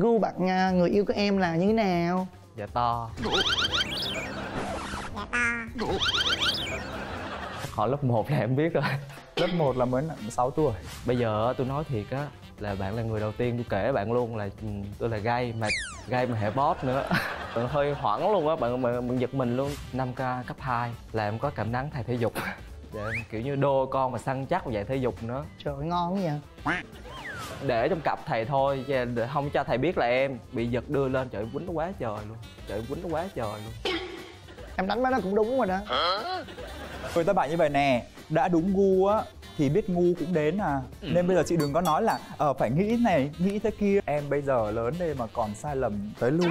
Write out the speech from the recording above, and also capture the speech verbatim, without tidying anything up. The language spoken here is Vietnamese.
gu bạn người yêu của em là như thế nào? Dạ to. Dạ to. Họ lớp một là em biết rồi. Lớp một là mới sáu tuổi. Bây giờ tôi nói thiệt á, là bạn là người đầu tiên tôi kể bạn luôn là tôi là gay, mà gay mà hệ boss nữa. Tôi hơi hoảng luôn á, bạn, bạn, bạn giật mình luôn. Năm ca cấp hai là em có cảm nắng thầy thể dục. Để em kiểu như đô con mà săn chắc dạy thể dục nữa. Trời ơi, ngon quá vậy. Để trong cặp thầy thôi, không cho thầy biết là em. Bị giật đưa lên, trời quýnh nó quá trời luôn. Trời quýnh nó quá trời luôn. Em đánh mấy nó cũng đúng rồi đó. Rồi các bạn như vậy nè, đã đúng gu á thì biết ngu cũng đến à. Ừ. Nên bây giờ chị đừng có nói là ờ, phải nghĩ này, nghĩ thế kia. Em bây giờ lớn đây mà còn sai lầm tới lui.